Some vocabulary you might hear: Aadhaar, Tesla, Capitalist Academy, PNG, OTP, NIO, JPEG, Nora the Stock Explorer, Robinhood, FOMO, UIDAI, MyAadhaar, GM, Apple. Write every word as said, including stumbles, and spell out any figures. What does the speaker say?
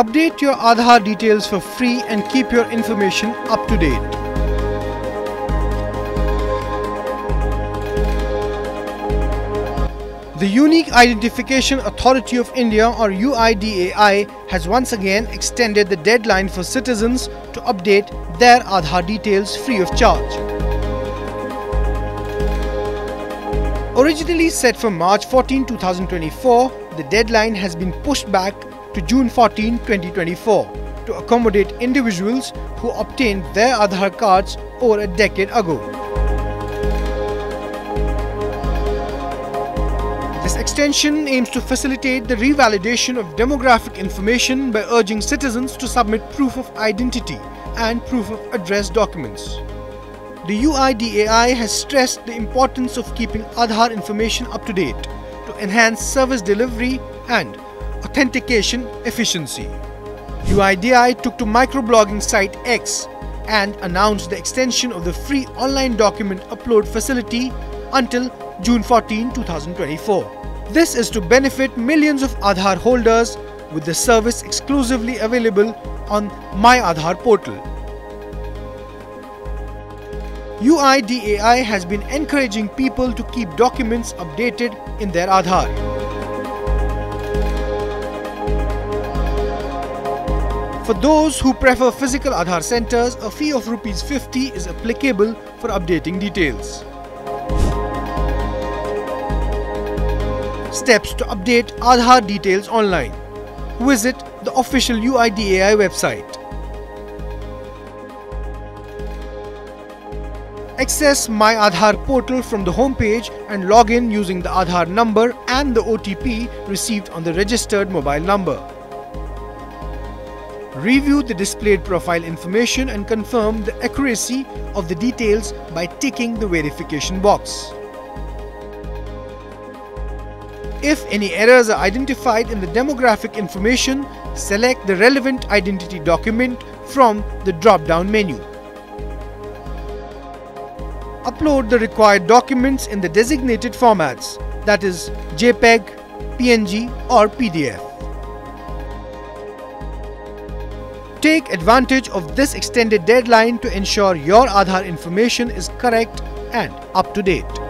Update your Aadhaar details for free and keep your information up to date. The Unique Identification Authority of India or U I D A I has once again extended the deadline for citizens to update their Aadhaar details free of charge. Originally set for March fourteenth two thousand twenty-four, the deadline has been pushed back to June fourteenth twenty twenty-four to accommodate individuals who obtained their Aadhaar cards over a decade ago. This extension aims to facilitate the revalidation of demographic information by urging citizens to submit proof of identity and proof of address documents. The U I D A I has stressed the importance of keeping Aadhaar information up to date to enhance service delivery and authentication efficiency. U I D A I took to microblogging site X and announced the extension of the free online document upload facility until June fourteenth two thousand twenty-four. This is to benefit millions of Aadhaar holders with the service exclusively available on MyAadhaar portal. U I D A I has been encouraging people to keep documents updated in their Aadhaar. For those who prefer physical Aadhaar centers, a fee of rupees fifty is applicable for updating details. Steps to update Aadhaar details online. Visit the official U I D A I website. Access MyAadhaar portal from the homepage and log in using the Aadhaar number and the O T P received on the registered mobile number. Review the displayed profile information and confirm the accuracy of the details by ticking the verification box. If any errors are identified in the demographic information, select the relevant identity document from the drop-down menu. Upload the required documents in the designated formats, that is JPEG, P N G or P D F. Take advantage of this extended deadline to ensure your Aadhaar information is correct and up to date.